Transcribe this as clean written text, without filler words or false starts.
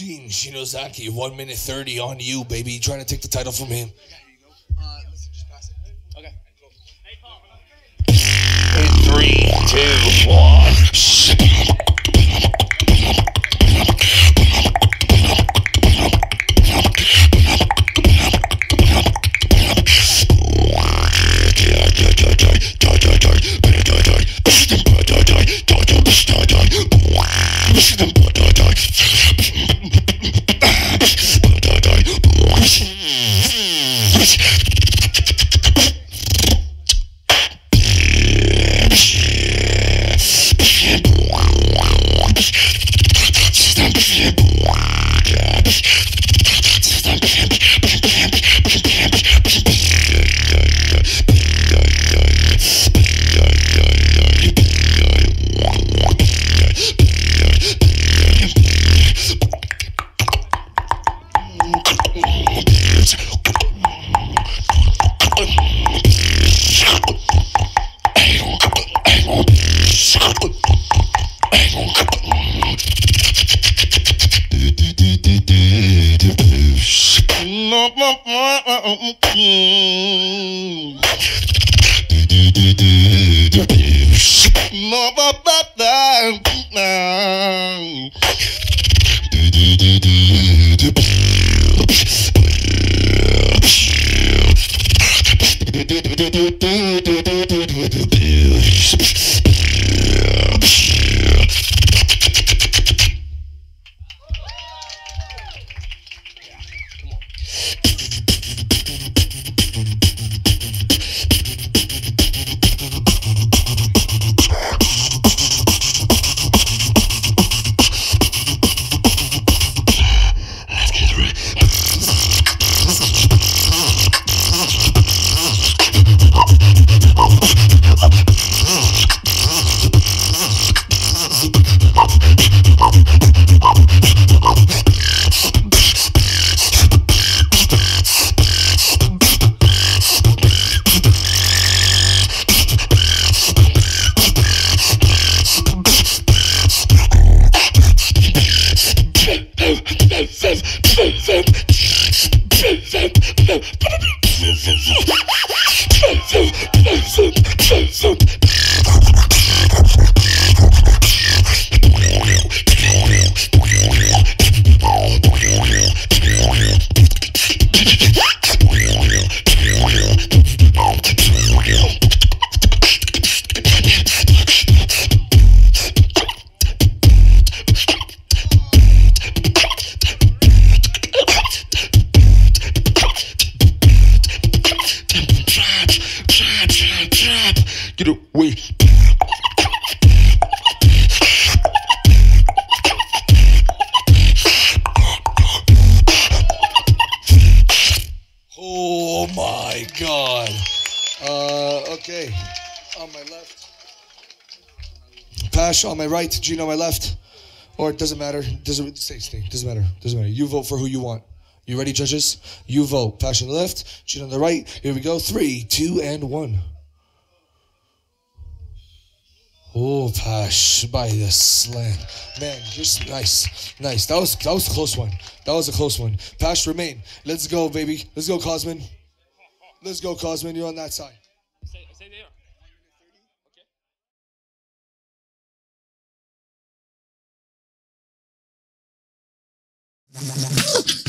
Gene Shinozaki, 1 minute 30 on you, baby. Trying to take the title from him. Okay, here you go. Listen, just pass it. Okay, cool. Hey, Paul. In 3, 2, 1. Pash on my right, Gene on my left, or it doesn't matter. Doesn't matter. You vote for who you want. You ready, judges? You vote. Pash on the left, Gene on the right. Here we go. 3, 2, and 1. Oh, Pash by the slant, man. You're nice, nice. That was a close one. That was a close one. Pash, remain. Let's go, baby. Let's go, Cosmin. Let's go, Cosmin. You're on that side. Stay there.